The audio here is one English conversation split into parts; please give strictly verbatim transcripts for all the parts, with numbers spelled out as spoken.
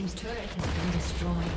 team's turret has been destroyed.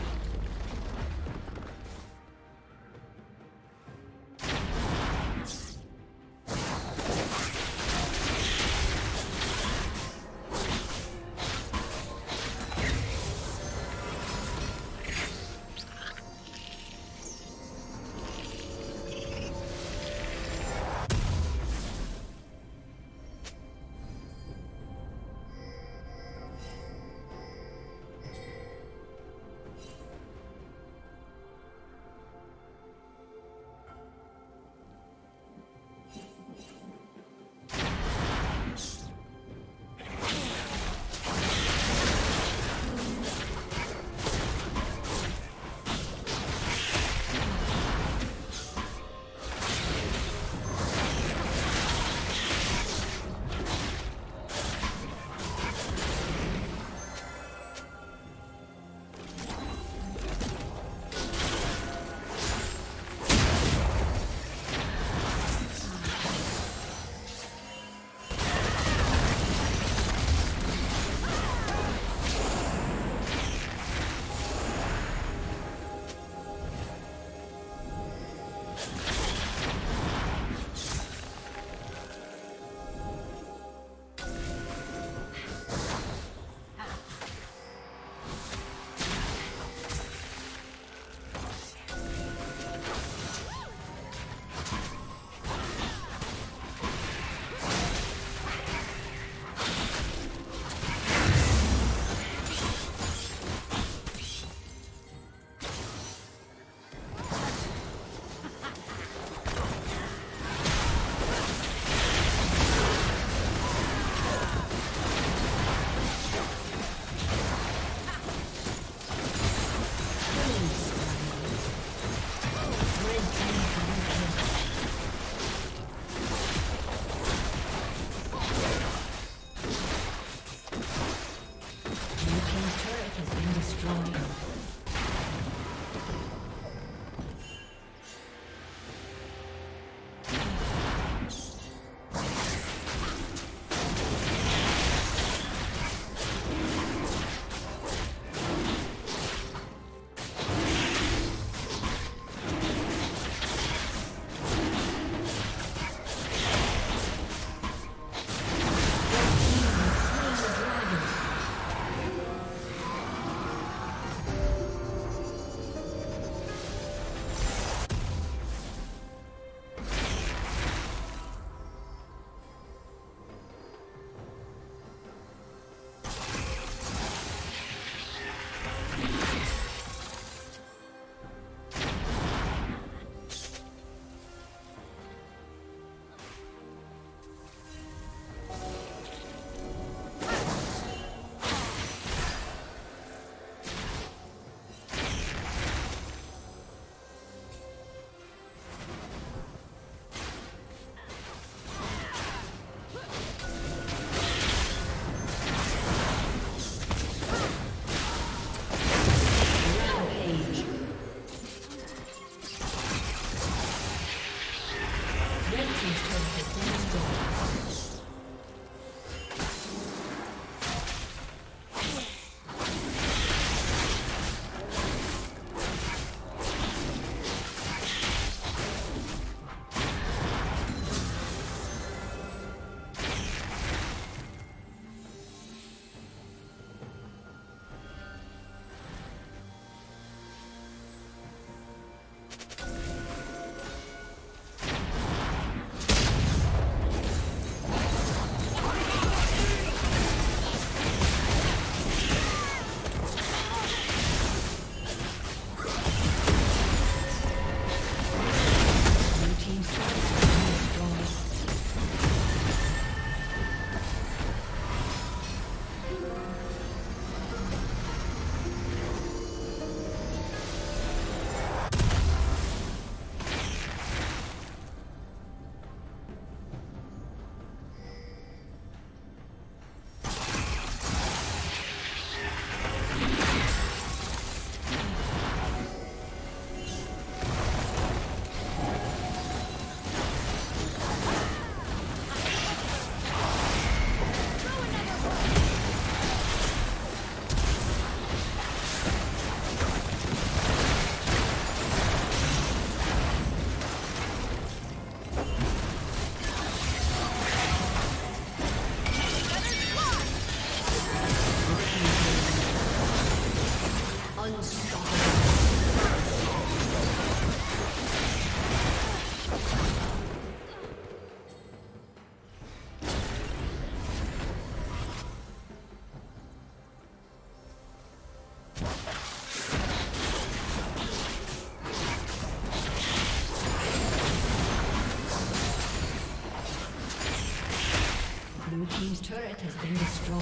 Blue team's turret has been destroyed.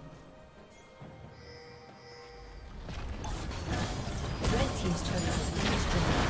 Red team's turret has been destroyed.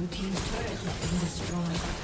Blue team's turret has been destroyed.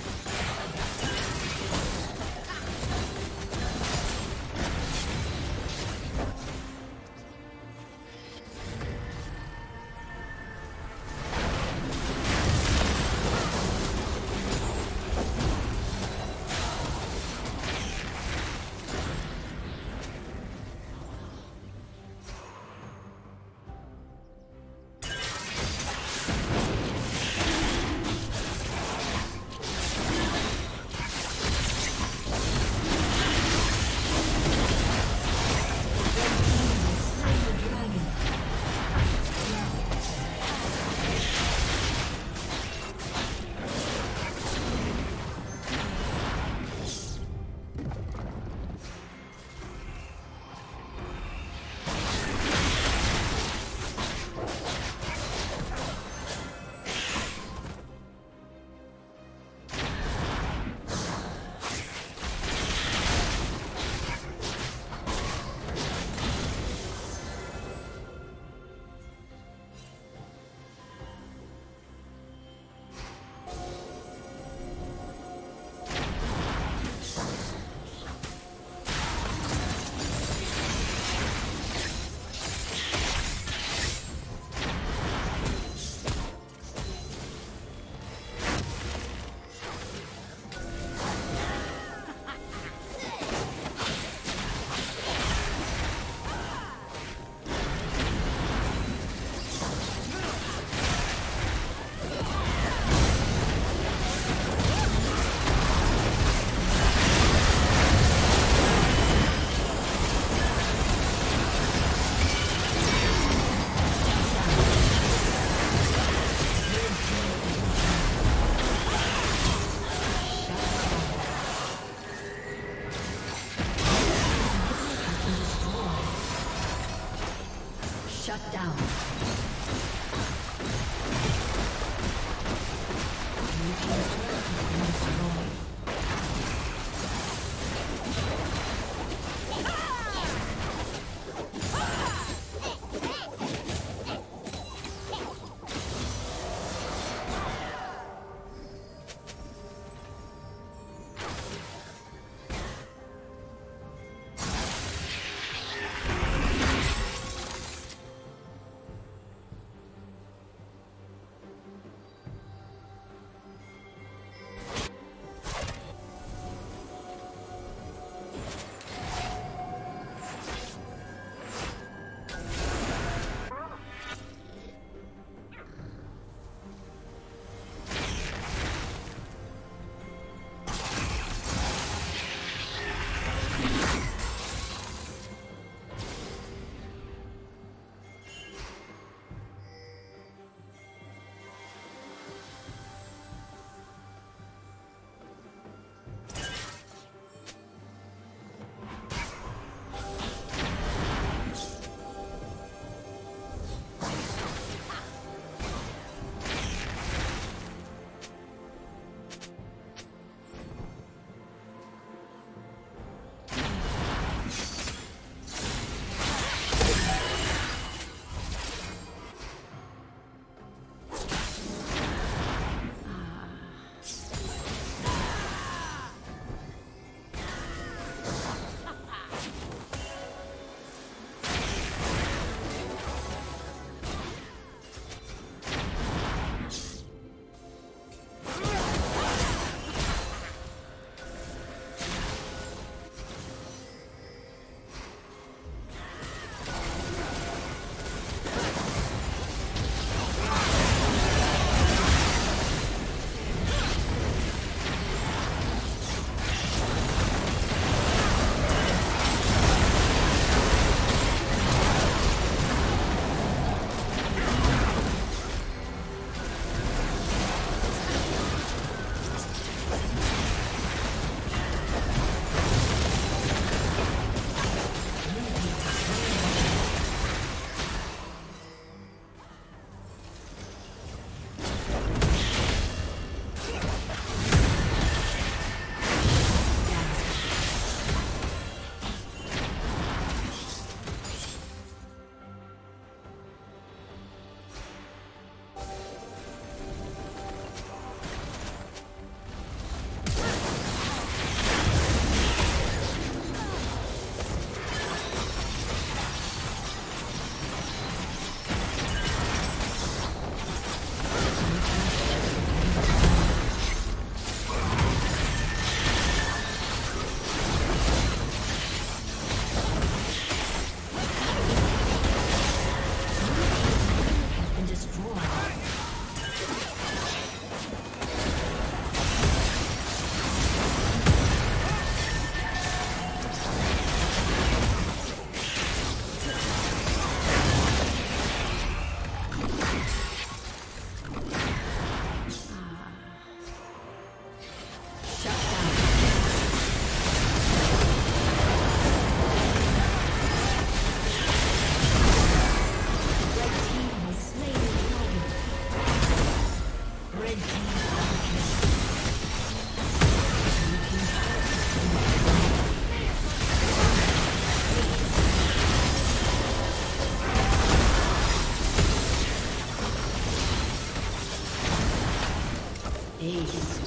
Ace.